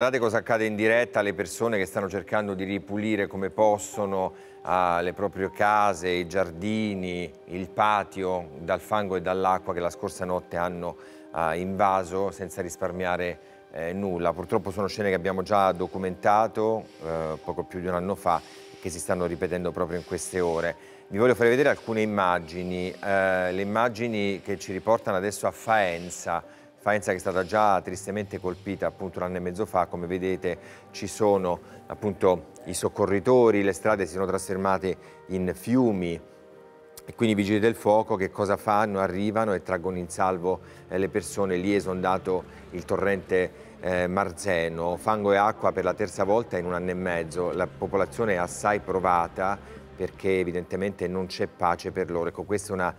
Guardate cosa accade in diretta alle persone che stanno cercando di ripulire come possono le proprie case, i giardini, il patio dal fango e dall'acqua che la scorsa notte hanno invaso senza risparmiare nulla. Purtroppo sono scene che abbiamo già documentato poco più di un anno fa e che si stanno ripetendo proprio in queste ore. Vi voglio fare vedere alcune immagini, le immagini che ci riportano adesso a Faenza. Faenza che è stata già tristemente colpita appunto un anno e mezzo fa. Come vedete ci sono appunto i soccorritori, le strade si sono trasformate in fiumi e quindi i vigili del fuoco che cosa fanno? Arrivano e traggono in salvo le persone. Lì è esondato il torrente Marzeno, fango e acqua per la terza volta in un anno e mezzo. La popolazione è assai provata perché evidentemente non c'è pace per loro. Ecco, questa è una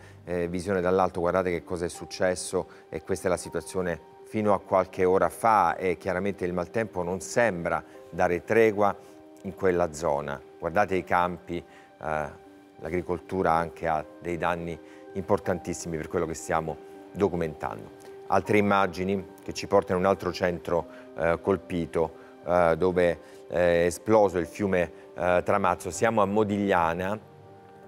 visione dall'alto, guardate che cosa è successo e questa è la situazione fino a qualche ora fa e chiaramente il maltempo non sembra dare tregua in quella zona. Guardate i campi, l'agricoltura anche ha dei danni importantissimi per quello che stiamo documentando. Altre immagini che ci portano in un altro centro colpito, dove è esploso il fiume Tramazzo. Siamo a Modigliana,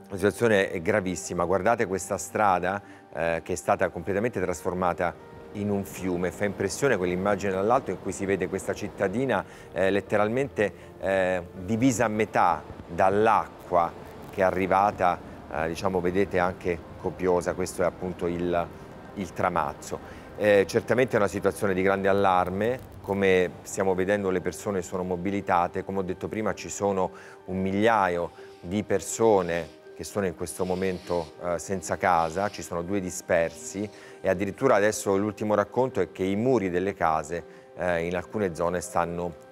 la situazione è gravissima. Guardate questa strada che è stata completamente trasformata in un fiume. Fa impressione quell'immagine dall'alto in cui si vede questa cittadina letteralmente divisa a metà dall'acqua che è arrivata, diciamo, vedete, anche copiosa. Questo è appunto il Tramazzo. Certamente è una situazione di grande allarme. Come stiamo vedendo le persone sono mobilitate, come ho detto prima ci sono un migliaio di persone che sono in questo momento senza casa, ci sono 2 dispersi e addirittura adesso l'ultimo racconto è che i muri delle case in alcune zone stanno